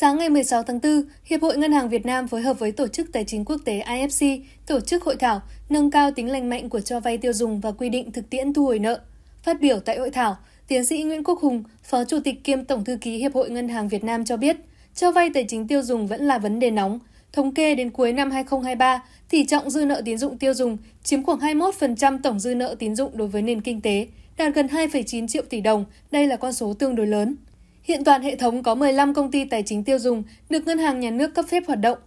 Sáng ngày 16 tháng 4, Hiệp hội Ngân hàng Việt Nam phối hợp với Tổ chức Tài chính Quốc tế IFC tổ chức hội thảo nâng cao tính lành mạnh của cho vay tiêu dùng và quy định thực tiễn thu hồi nợ. Phát biểu tại hội thảo, Tiến sĩ Nguyễn Quốc Hùng, Phó Chủ tịch kiêm Tổng thư ký Hiệp hội Ngân hàng Việt Nam cho biết, cho vay tài chính tiêu dùng vẫn là vấn đề nóng. Thống kê đến cuối năm 2023, tỷ trọng dư nợ tín dụng tiêu dùng chiếm khoảng 21% tổng dư nợ tín dụng đối với nền kinh tế, đạt gần 2,9 triệu tỷ đồng, đây là con số tương đối lớn. Hiện toàn hệ thống có 15 công ty tài chính tiêu dùng được Ngân hàng Nhà nước cấp phép hoạt động.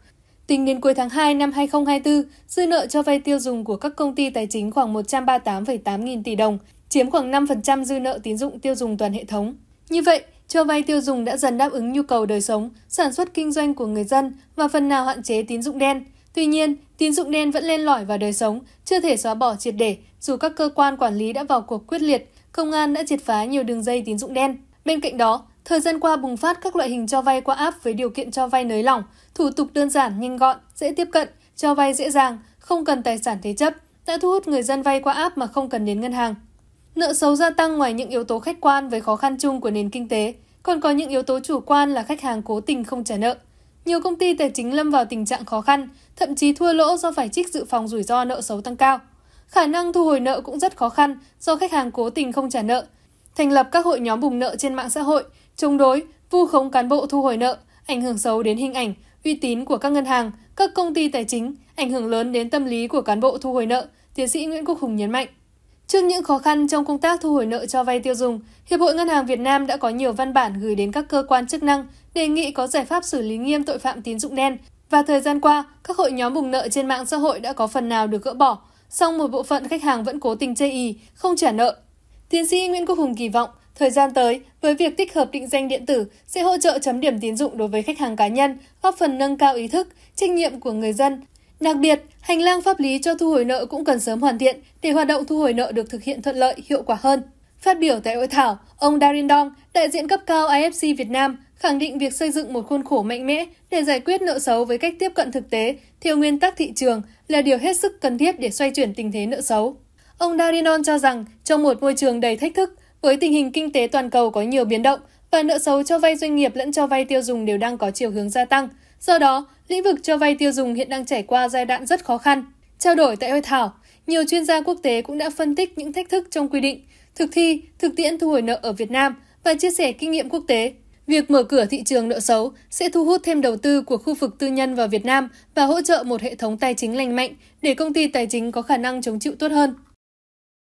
Tính đến cuối tháng 2 năm 2024, dư nợ cho vay tiêu dùng của các công ty tài chính khoảng 138,8 nghìn tỷ đồng, chiếm khoảng 5% dư nợ tín dụng tiêu dùng toàn hệ thống. Như vậy, cho vay tiêu dùng đã dần đáp ứng nhu cầu đời sống, sản xuất kinh doanh của người dân và phần nào hạn chế tín dụng đen. Tuy nhiên, tín dụng đen vẫn len lỏi vào đời sống, chưa thể xóa bỏ triệt để, dù các cơ quan quản lý đã vào cuộc quyết liệt, công an đã triệt phá nhiều đường dây tín dụng đen. Bên cạnh đó, thời gian qua bùng phát các loại hình cho vay qua app với điều kiện cho vay nới lỏng, thủ tục đơn giản, nhanh gọn, dễ tiếp cận, cho vay dễ dàng, không cần tài sản thế chấp, đã thu hút người dân vay qua app mà không cần đến ngân hàng. Nợ xấu gia tăng ngoài những yếu tố khách quan với khó khăn chung của nền kinh tế, còn có những yếu tố chủ quan là khách hàng cố tình không trả nợ. Nhiều công ty tài chính lâm vào tình trạng khó khăn, thậm chí thua lỗ do phải trích dự phòng rủi ro nợ xấu tăng cao. Khả năng thu hồi nợ cũng rất khó khăn do khách hàng cố tình không trả nợ. Thành lập các hội nhóm bùng nợ trên mạng xã hội, chống đối, vu khống cán bộ thu hồi nợ, ảnh hưởng xấu đến hình ảnh, uy tín của các ngân hàng, các công ty tài chính, ảnh hưởng lớn đến tâm lý của cán bộ thu hồi nợ, Tiến sĩ Nguyễn Quốc Hùng nhấn mạnh. Trước những khó khăn trong công tác thu hồi nợ cho vay tiêu dùng, Hiệp hội Ngân hàng Việt Nam đã có nhiều văn bản gửi đến các cơ quan chức năng đề nghị có giải pháp xử lý nghiêm tội phạm tín dụng đen và thời gian qua, các hội nhóm bùng nợ trên mạng xã hội đã có phần nào được gỡ bỏ, song một bộ phận khách hàng vẫn cố tình chây ỳ, không trả nợ. Tiến sĩ Nguyễn Quốc Hùng kỳ vọng, thời gian tới, với việc tích hợp định danh điện tử sẽ hỗ trợ chấm điểm tín dụng đối với khách hàng cá nhân, góp phần nâng cao ý thức, trách nhiệm của người dân. Đặc biệt, hành lang pháp lý cho thu hồi nợ cũng cần sớm hoàn thiện để hoạt động thu hồi nợ được thực hiện thuận lợi, hiệu quả hơn. Phát biểu tại hội thảo, ông Darin Dong, đại diện cấp cao IFC Việt Nam, khẳng định việc xây dựng một khuôn khổ mạnh mẽ để giải quyết nợ xấu với cách tiếp cận thực tế, theo nguyên tắc thị trường là điều hết sức cần thiết để xoay chuyển tình thế nợ xấu. Ông Darin Dong cho rằng, trong một môi trường đầy thách thức, với tình hình kinh tế toàn cầu có nhiều biến động và nợ xấu cho vay doanh nghiệp lẫn cho vay tiêu dùng đều đang có chiều hướng gia tăng, do đó, lĩnh vực cho vay tiêu dùng hiện đang trải qua giai đoạn rất khó khăn. Trao đổi tại hội thảo, nhiều chuyên gia quốc tế cũng đã phân tích những thách thức trong quy định, thực thi, thực tiễn thu hồi nợ ở Việt Nam và chia sẻ kinh nghiệm quốc tế. Việc mở cửa thị trường nợ xấu sẽ thu hút thêm đầu tư của khu vực tư nhân vào Việt Nam và hỗ trợ một hệ thống tài chính lành mạnh để công ty tài chính có khả năng chống chịu tốt hơn.